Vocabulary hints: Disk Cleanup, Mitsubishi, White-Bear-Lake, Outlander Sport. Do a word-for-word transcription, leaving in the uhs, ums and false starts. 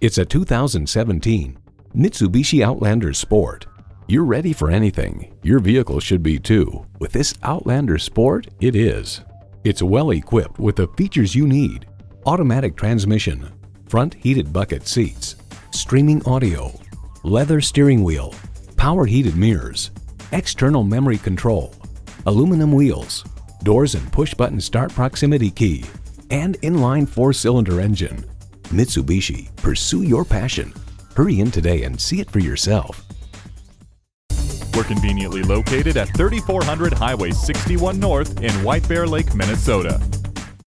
It's a two thousand seventeen Mitsubishi Outlander Sport. You're ready for anything. Your vehicle should be too. With this Outlander Sport, it is. It's well equipped with the features you need: automatic transmission, front heated bucket seats, streaming audio, leather steering wheel, power heated mirrors, external memory control, aluminum wheels, doors and push button start proximity key, and inline four-cylinder engine. Mitsubishi, pursue your passion. Hurry in today and see it for yourself. We're conveniently located at thirty-four hundred Highway sixty-one North in White Bear Lake, Minnesota.